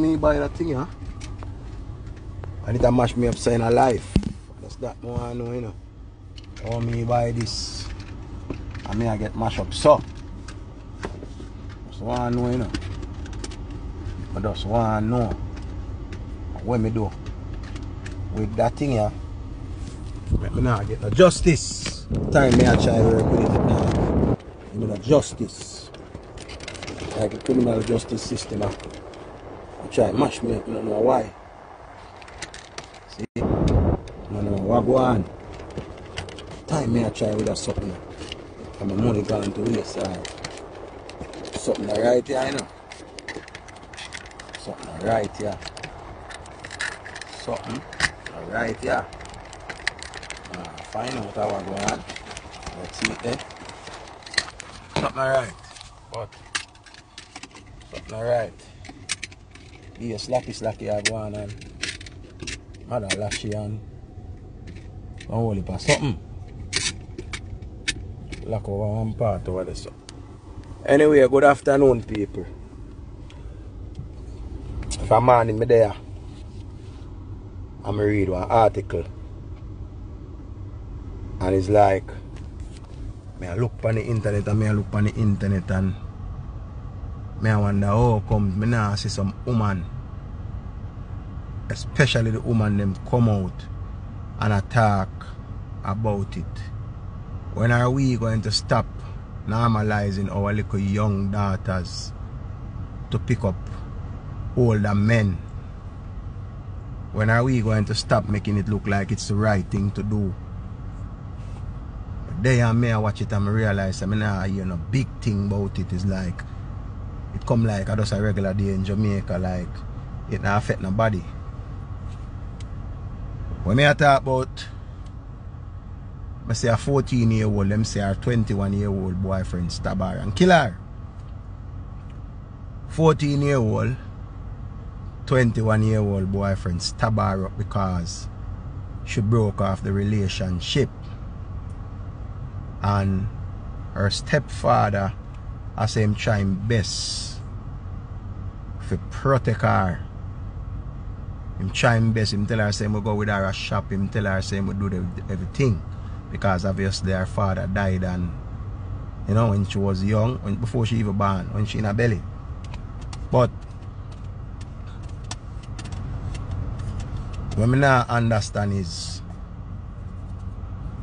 me buy that thing, yeah? And it a mash me up sign of life. That's that more I know, you know. How me buy this. And me I get mash up. So just want to know, you know. I just want to know what me do with that thing, yeah. Let me not get no justice. Time me I try to work with it now. You know, justice. Like the criminal justice system. I try to mash me up, I don't know why. See? I don't know what go on. Time me I try with that something. And my money gone to waste. Something right here, you know. Something right here. Something right here. Find out how I go on. Let's see it there. Something right. But something right. Be a slacky I go on and mother lashy and don't hold it something. Lock over one part over the sun. Anyway, good afternoon people. If a man in me there, I'm read one article. And it's like, I look on the internet and I wonder how come I now see some woman, especially the woman them come out and attack about it. When are we going to stop normalizing our little young daughters to pick up older men? When are we going to stop making it look like it's the right thing to do? Day and me I watch it and I realize I mean I hear no big thing about it. It's like it come like a just a regular day in Jamaica, like it not affect nobody. When I talk about I say a 14-year-old, them say her 21-year-old boyfriend stab her and kill her. 14-year-old, 21-year-old boyfriend stab her up because she broke off the relationship. And her stepfather has him trying best to protect her. Him trying best, him tell her say we go with her a shop, him tell her say we do everything. Because obviously her father died and you know when she was young, before she even born, when she in her belly. But what I now understand is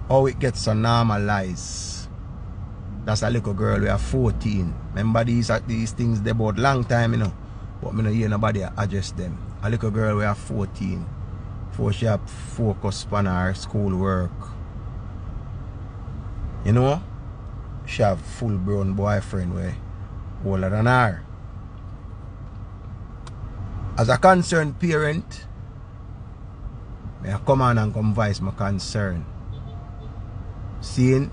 how it gets so normalized. That's a little girl we are 14. Remember these things they bought long time, you know. But me no hear nobody address them. A little girl we are 14. Before she have focus on her school work. You know? She have full grown boyfriend way older than her. As a concerned parent, may I come on and convise my concern. Seeing,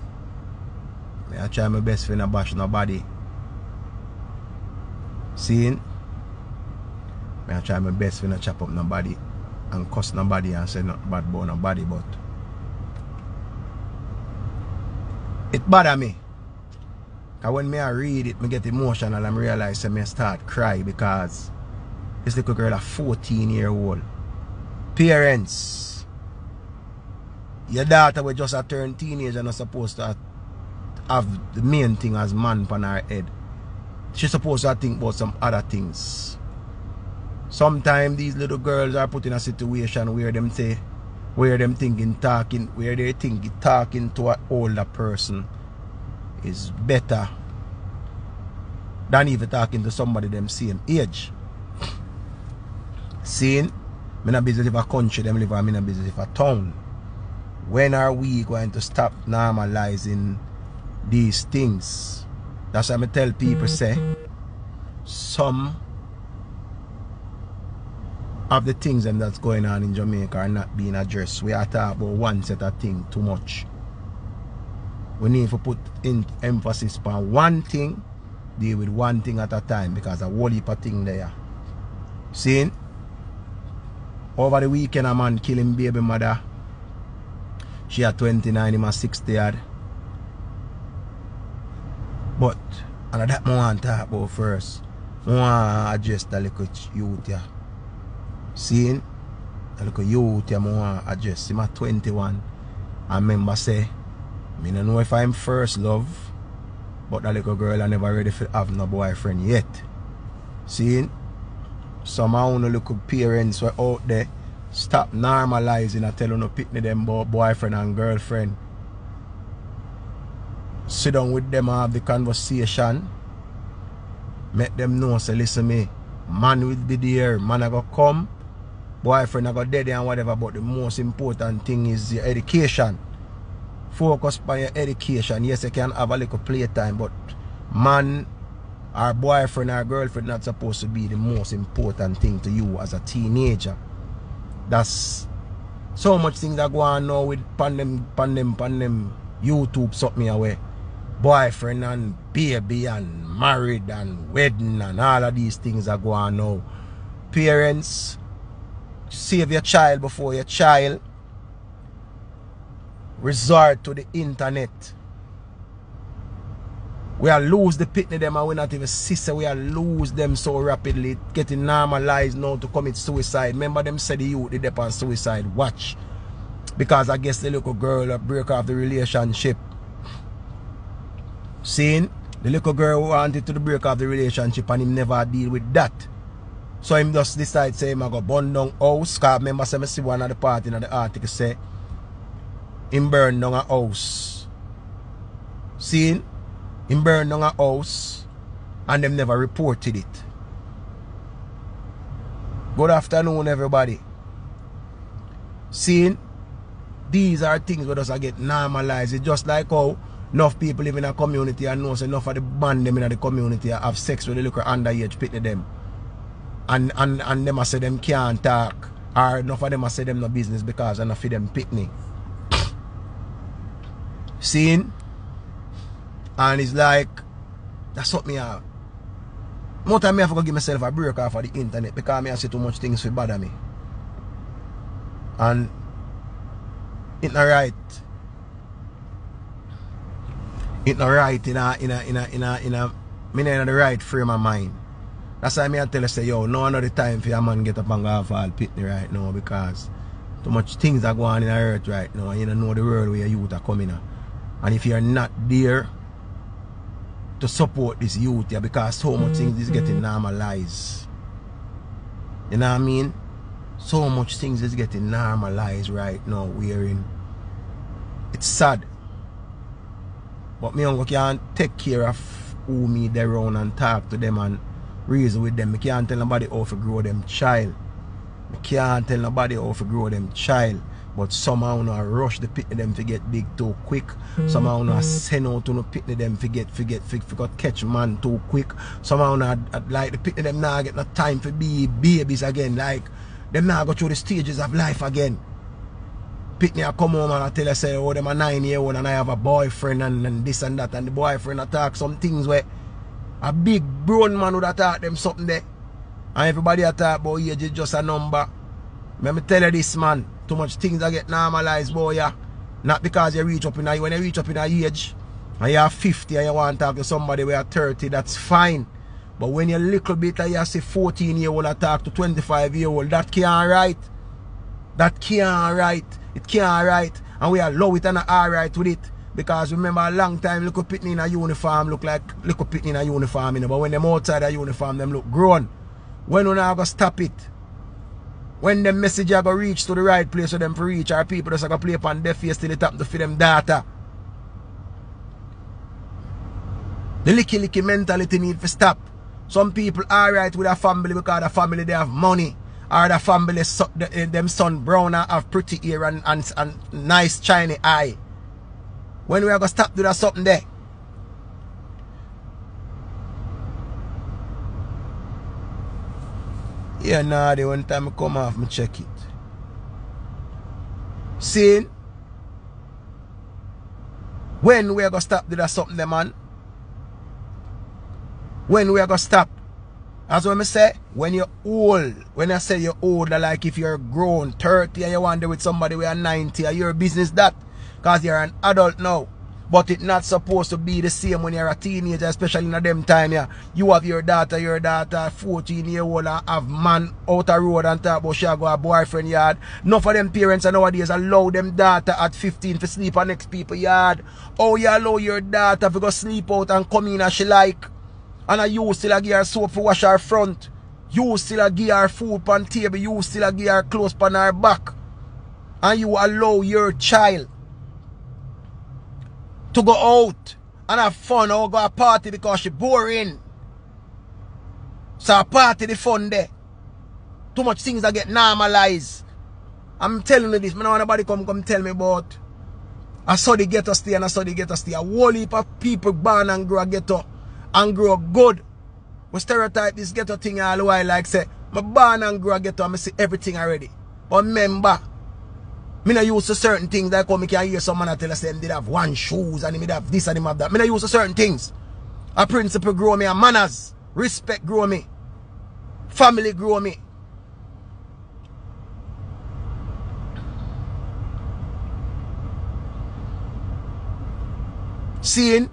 I try my best for not bash nobody. Seeing, I try my best for not chop up nobody and cuss nobody and say not bad about nobody, but it bother me. Cause when I read it, I get emotional and I realize I start cry because this little girl a 14-year-old. Parents, your daughter was just a turned teenager and not supposed to have the main thing as man on her head. She's supposed to think about some other things. Sometimes these little girls are put in a situation where them say, where them thinking talking, where they think talking to an older person is better than even talking to somebody them same age. Saying, I'm not busy with a country, them live, I'm not busy with a town. When are we going to stop normalizing these things? That's what I tell people, say some of the things that's going on in Jamaica are not being addressed. We are talking about one set of things too much. We need to put in emphasis on one thing, deal with one thing at a time, because a whole heap of things there. Seeing over the weekend a man killing baby mother. She had 29, him was 60 odd. But, and that I want to talk about first. I want to adjust a little youth, yeah. Seeing a look at youth, I want to address. I'm 21. I remember say, I don't know if I'm first love, but that little girl I never ready to have no boyfriend yet. Seeing some of the little parents were out there, stop normalizing and telling no picnic them about boyfriend and girlfriend. Sit down with them and have the conversation. Make them know, say, listen me, man will be there, man I go come, boyfriend I go dead and whatever, but the most important thing is your education. Focus on your education. Yes, you can have a little playtime, but man or boyfriend or girlfriend not supposed to be the most important thing to you as a teenager. That's so much things that go on now with pandem YouTube suck me away. Boyfriend and baby and married and wedding and all of these things that go on now. Parents, save your child before your child resort to the internet. We are lose the pitney them and we not even sister. We are lose them so rapidly. It's getting normalized now to commit suicide. Remember them said the youth they depend on suicide watch. Because I guess the little girl will break off the relationship. Seeing the little girl wanted to break off the relationship and him never deal with that. So him just decide say him I go burn down house. Cause remember say me see one of the party in the article say him burn down a house. Seeing him burned down a house and them never reported it. Good afternoon, everybody. Seeing these are things where us get normalized. It's just like how enough people live in a community and knows enough of the band them in the community have sex with the little underage pitney them. And them I say them can't talk. Or enough of them I say them no business because I feed them pitney. Seeing. And it's like, that's what me have. More time I have to give myself a break off of the internet because I say too much things to bother me. And it's not right. It's not right in the right frame of mind. That's why I tell you, say, yo, no another time for your man get up and go off all pitney right now because too much things are going on in the earth right now. You don't know the world where your youth are coming at. And if you're not there to support this youth here, because so much things is getting normalized. You know what I mean? So much things is getting normalized right now. It's sad. But me uncle can't take care of who me there around and talk to them and reason with them. I can't tell nobody how to grow them child. I can't tell nobody how to grow them child. But somehow no rush the pitney them to get big too quick. Somehow no send out to no pitney them forget catch man too quick. Somehow no like the pitney them now get no time for be babies again. Like them now go through the stages of life again. Pitney I come home and I tell her say, oh, them a 9-year-old and I have a boyfriend and this and that, and the boyfriend attack some things where a big brown man would attack them something there. And everybody attack about age is just a number. Let me tell you this, man. Too much things that get normalized, boy, yeah. Not because you reach up in a, when you reach up in a age and you are 50 and you want to talk to somebody who are 30, that's fine. But when you're a little bit and you say 14-year-old and talk to 25-year-old, that can't right. That can't right. It can't right. And we allow it and all right with it. Because remember a long time little pitney in a uniform look like little pitney in a uniform, you know. But when them outside a uniform, them look grown. When we not gonna stop it? When the message are going to reach to the right place for them to reach, our people just are going to play upon their face till it happens to feed them data. The licky mentality need to stop. Some people are right with their family because their family they have money. Or their family, them son brown and have pretty hair and nice shiny eye. When we are going to stop doing something there? Yeah, nah, the one time I come off, I check it. Seeing when we are going to stop, did that something, there, man? When we are going to stop? As what I say, when you're old, when I say you're older, like if you're grown 30 and you wander with somebody who are 90, or your business that, because you're an adult now. But it's not supposed to be the same when you're a teenager, especially in them time. Yeah. You have your daughter, 14-year-old, have man out the road and talk about she go a boyfriend yard. None of them parents nowadays allow them daughter at 15 to sleep on next people yard. Oh, you allow your daughter to go sleep out and come in as she like. And you still give her soap to wash her front. You still give her food on table. You still give her clothes on her back. And you allow your child to go out and have fun or go a party because she's boring. So a party the fun there. Too much things that get normalized. I'm telling you this. I don't want nobody come tell me about. I saw the ghetto stay and I saw the ghetto stay. A whole heap of people born and grow a ghetto and grow up good. We stereotype this ghetto thing all the while like say, my born and grow a ghetto and I see everything already. But remember, I don't use certain things that come, I can hear someone tell us them did have one shoes and they have this and they have that. I don't use certain things. A principle grow me, a manners, respect grow me, family grow me. Seeing,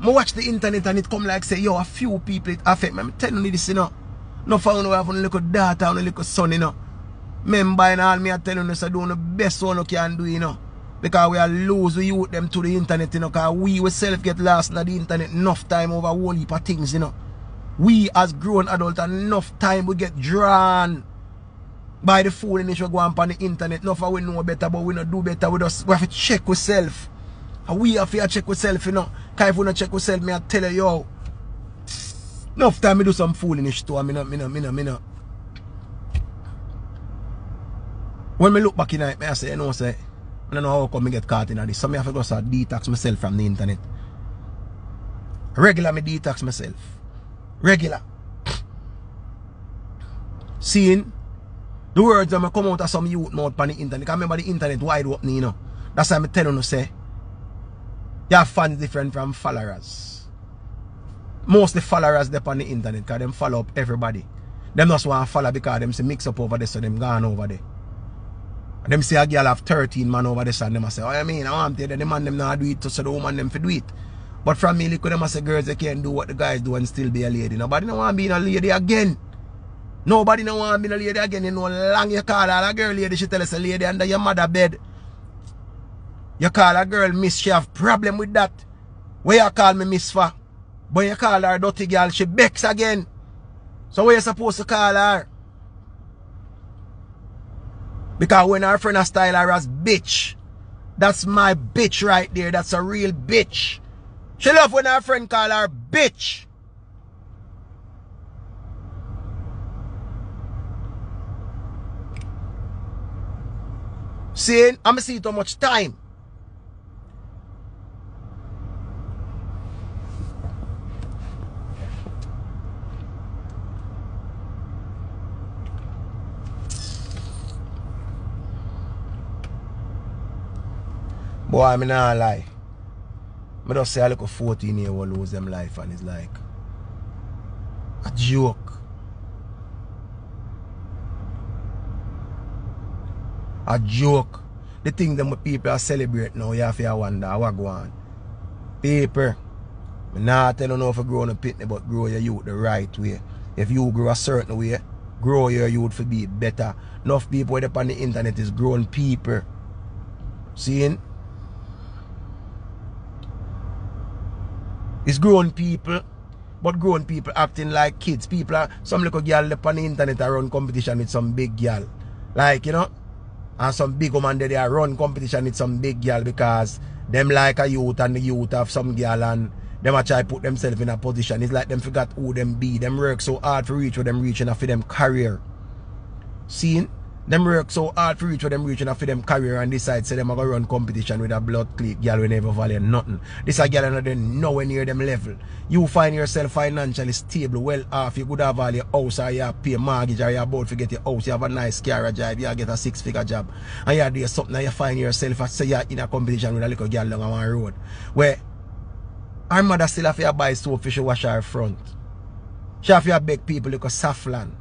I watch the internet and it come like say, yo, a few people it affect me. I'm telling you this, you know. No found we have a little daughter and a little son, you know. Remember, and all me are telling us, I do the best one you can do, you know. Because we are lose, we youth them to the internet, you know. Because we ourselves get lost on the internet enough time over a whole heap of things, you know. We as grown adults, enough time we get drawn by the phone and we go on the internet. Enough of we know better, but we don't do better. We have to check ourselves. And we have to check ourselves, you know. Because if we don't check ourselves, I tell you, yo. Enough time we do some foolishness too, I mean. When I look back in it, I say, you know, say, I don't know how come I get caught in this. So I have to go detox myself from the internet. Regular, I detox myself. Regular. Seeing the words that come out of some youth mouth on the internet. Because remember, the internet wide open, you know. That's why I tell you, say, you have fans different from followers. Mostly followers they're on the internet because they follow up everybody. Them just want to follow because they mix up over there, so them gone over there. And them say a girl have 13 man over this and them say, oh, I mean, I want to tell you, the man them not do it, so the woman them for do it. But from me, look at them and say, girls, they can't do what the guys do and still be a lady. Nobody don't want to be a lady again. Nobody don't want to be a lady again. You know, long you call her a girl lady, she tell us a lady under your mother bed. You call a girl miss, she have problem with that. Where you call me miss for? But you call her dirty girl, she becks again. So where you supposed to call her? Because when our friend has style her as bitch, that's my bitch right there. That's a real bitch. She love when our friend call her bitch. Seeing, I'm see too much time. Boy, I mean, I lie. I just say I look a 14-year-old lose them life and it's like a joke. A joke. The thing them people are celebrating now, you have to wonder what go on. People, I'm not telling you if you grow in a pitney, but grow your youth the right way. If you grow a certain way, grow your youth to be better. Enough people up on the internet is grown people. Seeing? It's grown people, but grown people acting like kids. People are, some little girl up on the internet are run competition with some big girl. Like, you know, and some big woman there, they are run competition with some big girl because them like a youth and the youth have some girl and them try put themselves in a position. It's like them forgot who them be. Them work so hard for reach where them reaching and for them career. Seeing? Them work so hard for reach where them reaching for them career and decide say them are gonna run competition with a blood clip girl who never value nothing. This a girl and then nowhere near them level. You find yourself financially stable, well off, you could have value house or you pay mortgage or you're about to get your house, you have a nice car job, you get a 6-figure job, and you do something and you find yourself and say you're in a competition with a little girl along one road. Where her mother still have to buy soap for she wash her front. She have to beg people like a saffron.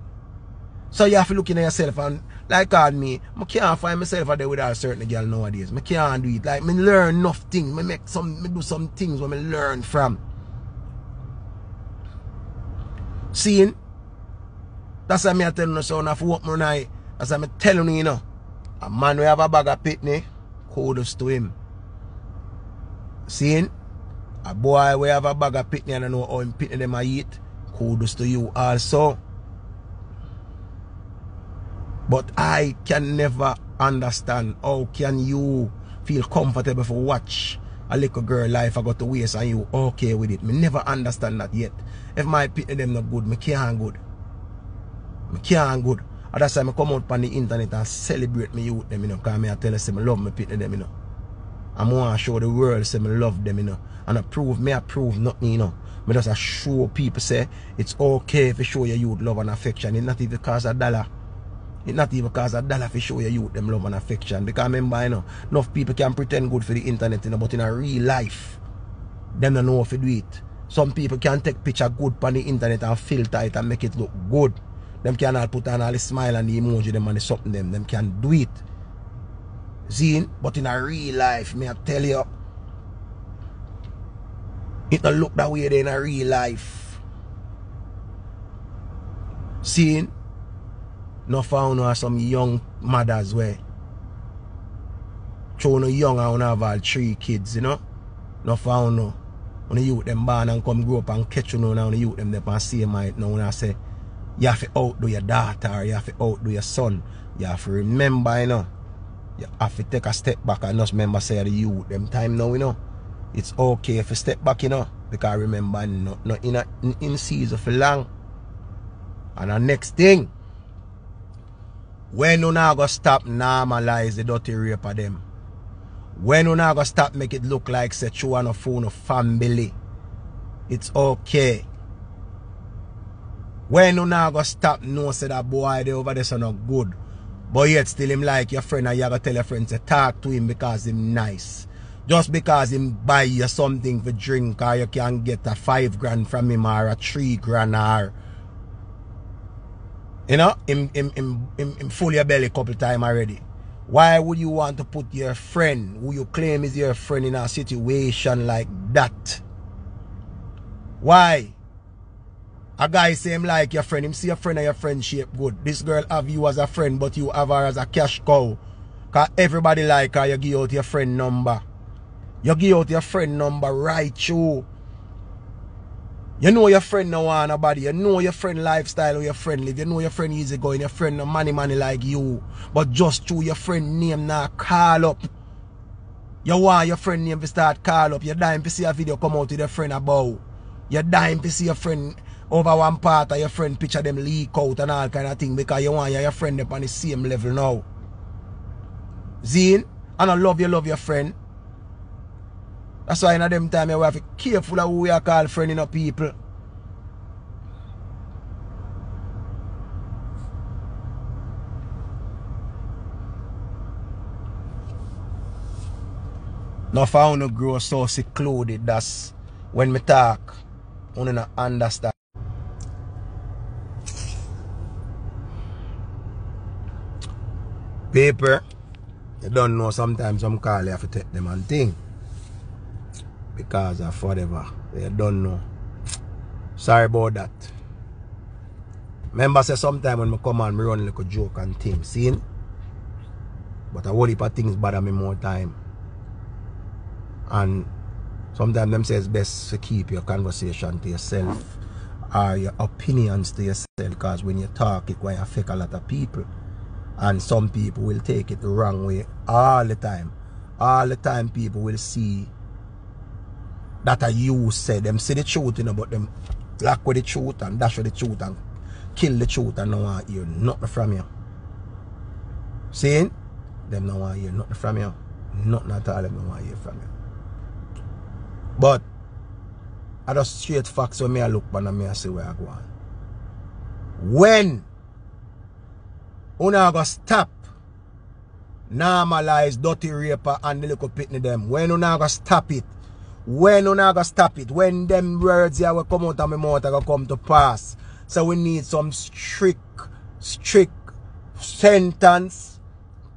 So you have to look in yourself, and like on me, I can't find myself out there with a certain girl nowadays. I can't do it. Like, I learn enough things. I do some things where I learn from. Seeing? That's why I tell you, so I walk my night. That's why I'm telling you, you know. A man who have a bag of pitney, kudos to him. Seeing? A boy who have a bag of pitney and I know how him pitney them I eat, kudos to you also. But I can never understand how can you feel comfortable for watch a little girl life I got to waste and you okay with it. Me never understand that yet. If my opinion them not good, me can't good. Me can't good. And that's why I come out on the internet and celebrate me youth them, you know, because I tell them I love my opinion them, you know. I want to show the world say I love them, you know. And I prove nothing, you know. Me just show people say it's okay if you show your youth love and affection. It's not even cost a dollar. It's not even because a dollar to show your youth them love and affection. Because remember, you know, enough people can pretend good for the internet, you know, but in a real life, them don't know how to do it. Some people can take picture good on the internet and filter it and make it look good. Them cannot put on all the smile and the emoji them and the something them. Them can do it. See? But in a real life, may I tell you, it don't look that way in a real life. See? No found or some young mothers where children young and have all three kids, you know. No found no. When the youth them born and come grow up and catch you now, and the youth them and see my now and say, you have to outdo your daughter, or you have to outdo your son. You have to remember, you know. You have to take a step back and just remember say the youth them time now, you know. It's okay if you step back, you know. Because remember not in season for long. And the next thing. When you not gonna stop normalize the dirty rape of them. When you not gonna stop make it look like say you on a phone of family. It's okay. When you not gonna stop no say that boy they over there so not good. But yet still him like your friend and you gotta tell your friend to talk to him because him nice. Just because him buy you something for drink or you can get a 5 grand from him or a 3 grand or you know, him full your belly a couple times already. Why would you want to put your friend, who you claim is your friend, in a situation like that? Why? A guy say him like your friend, him see your friend and your friendship good. This girl have you as a friend, but you have her as a cash cow. Because everybody like her, you give out your friend number. You give out your friend number right you. You know your friend no want nobody. You know your friend lifestyle or your friend live. You know your friend easy going. Your friend no money like you. But just through your friend name now call up. You want your friend name to start call up. You dying to see a video come out with your friend about. You dying to see your friend over one part of your friend picture them leak out and all kind of thing. Because you want your friend up on the same level now. Zine, and I love your friend. That's why in them time we have to be careful of who we are called friend in our people. Now if I want to grow so secluded, that's when me talk, I don't understand. People, you don't know sometimes some call you have to take them and think. Because of whatever. They don't know. Sorry about that. Remember say sometime when I come and I run like a joke and things. See? But a whole heap of things bother me more time. And sometimes them say it's best to keep your conversation to yourself. Or your opinions to yourself. Because when you talk it will affect a lot of people. And some people will take it the wrong way all the time. All the time people will see that are you said. Them see the truth, you know, but them lack with the truth and dash with the truth and kill the truth and no one hear nothing from you. See? Them no one hear nothing from you. Nothing at all, them no one hear from you. But I just straight facts when I look and I see where I go on. When una go stop normalize dirty raper and the little pitney them. When una go stop it. When you not gonna stop it, when them words here will come out of my mouth, I will come to pass. So we need some strict strict sentence,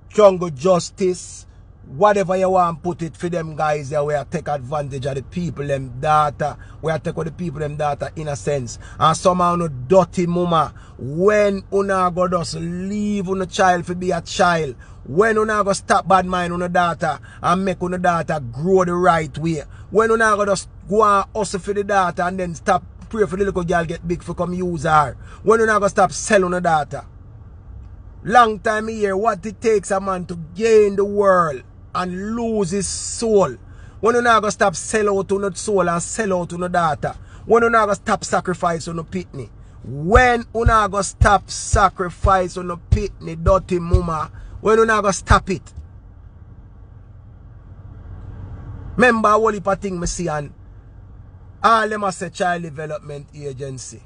jungle justice, whatever you want put it for them guys there, where take advantage of the people them data, where take all the people them data in a sense. And somehow no dirty mama, when una go just leave una child for be a child, when una go stop bad mind una data and make una data grow the right way, when una go just go and hustle for the data and then stop pray for the little girl get big for come use her, when una go stop selling una data. Long time here, what it takes a man to gain the world and lose his soul. When you not gonna stop sell out on your soul and sell out on your data. When you not gonna stop sacrifice on your pitney. When you not gonna stop sacrifice on your pitney, dirty mama. When you not gonna stop it. Remember all the thing me see and all them say Child Development Agency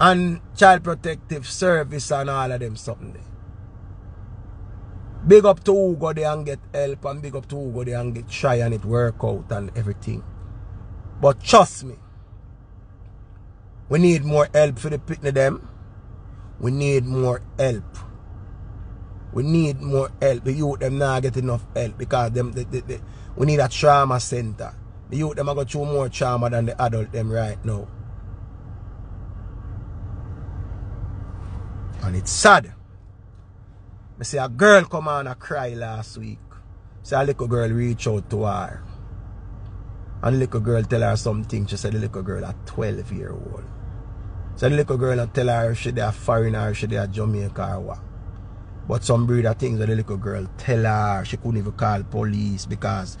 and Child Protective Service and all of them something there. Big up to who go there and get help, and big up to who go there and get try and it work out and everything. But trust me, we need more help for the pitney them. We need more help. We need more help. The youth them now get enough help because them we need a trauma center. The youth them are going through more trauma than the adult them right now. And it's sad. I see a girl come on and cry last week. So a little girl reach out to her. And the little girl tell her something. She said the little girl at 12-year-old. So the little girl tell her if she a foreigner, if she a Jamaica or what. But some breed of things that the little girl tell her, she couldn't even call police because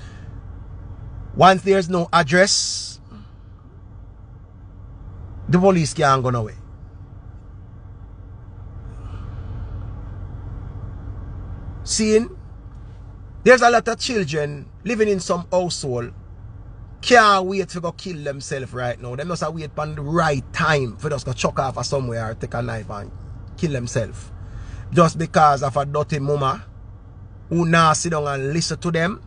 once there's no address, the police can't go nowhere. Seeing, there's a lot of children living in some household can't wait to go kill themselves right now. They must wait for the right time for just go chuck off or somewhere or take a knife and kill themselves. Just because of a dirty mama who now sit down and listen to them,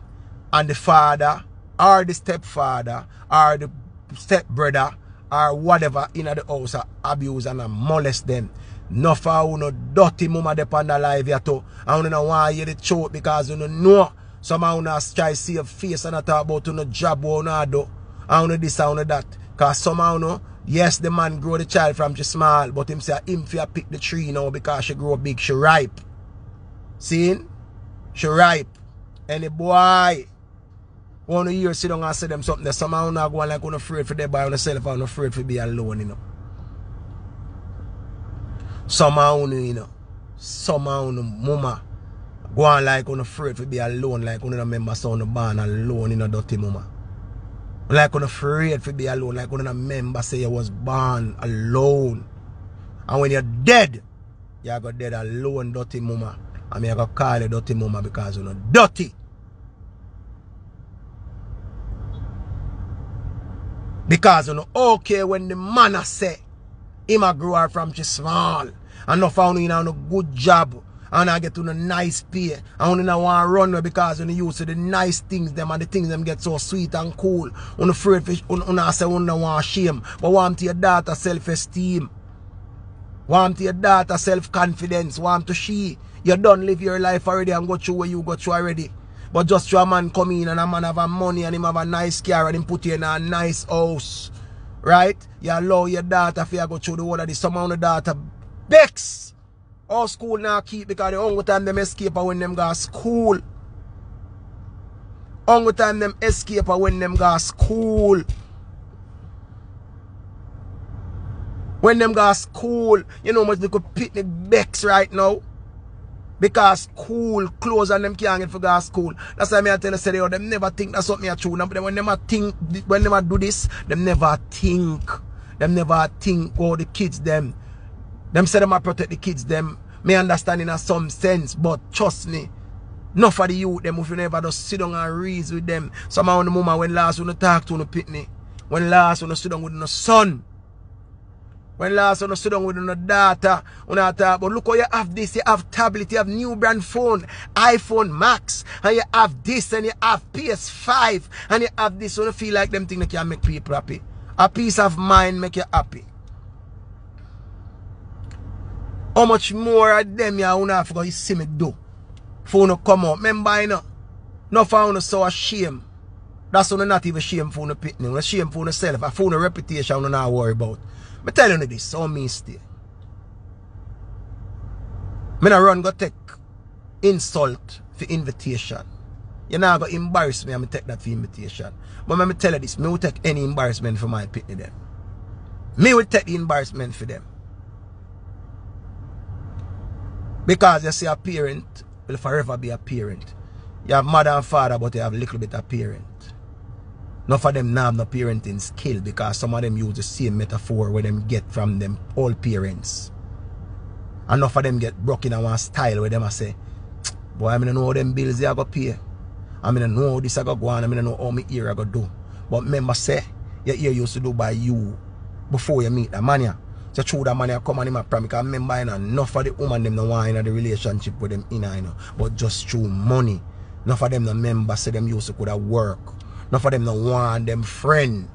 and the father or the stepfather or the stepbrother or whatever in the house abuse and molest them. No for you no dirty mama depend alive here too. And you don't want to hear the truth because you don't know. Somehow you try to see your face and talk about you no job you don't do. And you this and you that. Because somehow you know, yes the man grow the child from she small. But him say him fi pick the tree now because she grow big. She ripe. Seeing? She ripe. And the boy want to hear sit down and say them something that somehow you not going like you afraid for them by yourself and afraid for be alone, you know. Somehow you know, somehow no mama go on like on afraid to be alone, like on the members on the band alone in a dirty mama. Like on afraid to be alone, like on the member say you was born alone. And when you're dead, you go dead alone, dirty mama. And me I go call you dirty mama because you know dirty. Because you know okay when the man I say him a grow her from she small. And no found you know good job. And I get to the nice pay. And you know want to run because you used to the nice things them and the things them get so sweet and cool. On afraid fish on say you don't want shame. But want to your daughter self-esteem. Want to your daughter self-confidence. Want to she. You done live your life already and go through where you go through already. But just your man come in and a man have a money and him have a nice car and him put you in a nice house. Right? You allow your daughter to go through the world of this. Somehow the daughter begs. All school now keep because the only time them escape when them go to school. Only time them escape when them go to school. When them go to school, you know much they could picnic begs right now. Because school close and them can't get for go to school. That's why I tell you, say, oh, them never think that's what me a true. But when them a think, when them a do this, them never think. Them never think oh the kids them. Them say them a protect the kids them. Me understand in some sense, but trust me. Enough of the youth them if you never just sit down and reason with them. Somehow the moment when last when you talk to no pitney. When last when you sit down with no son. When last you sit down with your data, you talk about look how you have this, you have tablet, you have new brand phone, iPhone Max, and you have this, and you have PS5, and you have this, so you feel like them things that can make people happy. A peace of mind make you happy. How much more of them you don't have to see me do? For you to come out. Remember, you know. Not for you to show shame. That's why not even shame for you to pitney. You shame for yourself. And for your reputation, you don't worry about. I tell you this, how me stay. I don't run go take insult for invitation. You're not going to embarrass me and I take that for invitation. But I tell you this, I will take any embarrassment for my pitney them. Me will take the embarrassment for them. Because you see a parent will forever be a parent. You have mother and father, but you have a little bit of parent. None of them have no parenting skill because some of them use the same metaphor where them get from them old parents. And none of them get broke in one style where them I say, boy, I don't know how them bills they are going to pay. I don't know how this I going to go on. I don't know how my ear I going to do. But remember, say, your ear used to do by you before you meet the man here. So through that man come and him a promise. Because remember, you know, enough of the woman them no want in the relationship with them in you know. But just through money. Enough of them no member say them used to could have work. Enough of them no want them friend.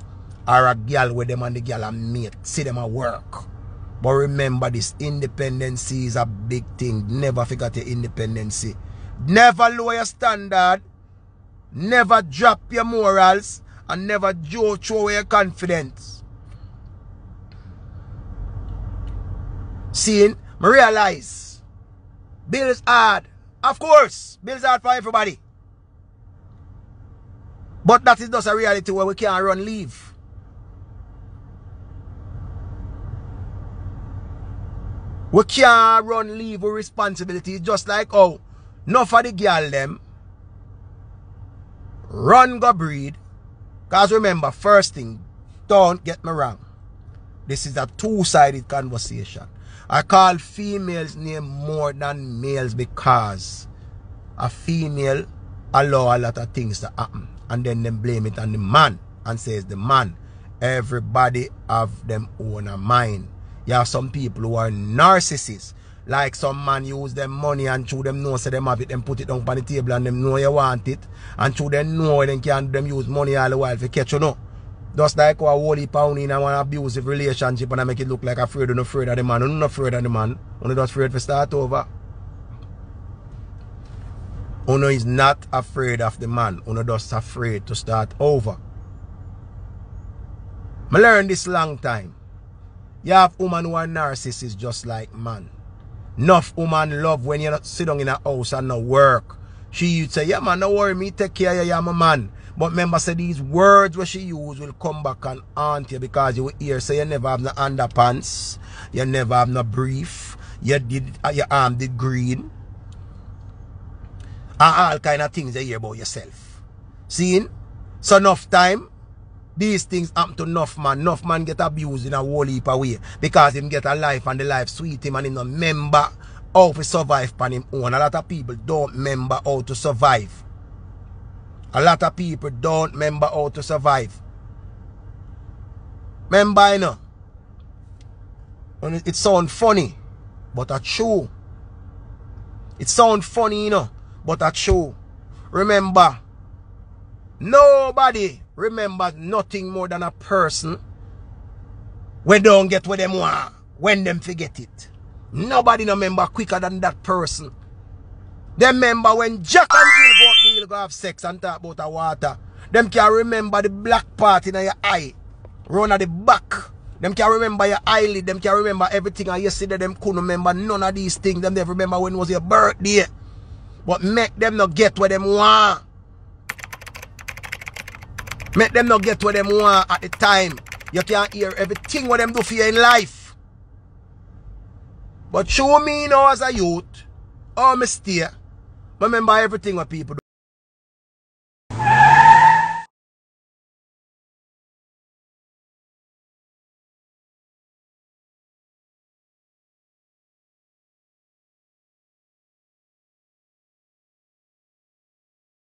Or a girl with them and the girl a mate. See them at work. But remember this, independency is a big thing. Never forget your independency. Never lower your standard. Never drop your morals. And never throw away your confidence. Seeing, I realize bills hard. Of course, bills hard for everybody. But that is just a reality where we can't run leave. We can't run leave with responsibility. Just like how enough of the girl them run go breed. Because remember, first thing, don't get me wrong. This is a two-sided conversation. I call females name more than males because a female allow a lot of things to happen and then they blame it on the man and says the man. Everybody have them own a mind. You have some people who are narcissists, like some man use them money and through them know say them have it, them put it down on the table and them know you want it and through them know them can them use money all the while to catch you know. Just like a holy pound in an abusive relationship and I make it look like afraid or not afraid of the man. I'm not afraid of the man. I'm not afraid to start over. Uno is not afraid of the man. Uno just afraid to start over. I learned this long time. You have women who are narcissists just like man. Enough woman love when you not sit down in a house and not work. She would say, yeah man, don't worry me, take care of you, I'm a man. But remember, say these words what she used will come back and haunt you because you will hear say you never have no underpants, you never have no brief, you did your arm did green. And all kind of things you hear about yourself. Seeing? So enough time, these things happen to enough man. Enough man get abused in a whole heap of way because him get a life and the life sweet him and him no remember how to survive on him own. A lot of people don't remember how to survive. A lot of people don't remember how to survive. Remember, you know, it sounds funny, but it's true. It sounds funny, you know, but it's true. Remember, nobody remembers nothing more than a person when they don't get what they want, when they forget it. Nobody no remember quicker than that person. They remember when Jack and Jill go up the hill go have sex and talk about the water. Them can remember the black part in your eye. Run at the back. Them can remember your eyelid. Them can remember everything. And yesterday them couldn't remember none of these things. Them never remember when was your birthday. But make them not get what them want. Make them not get what them want at the time. You can't hear everything what them do for you in life. But show me now as a youth. Oh, I stay. Remember everything what people do.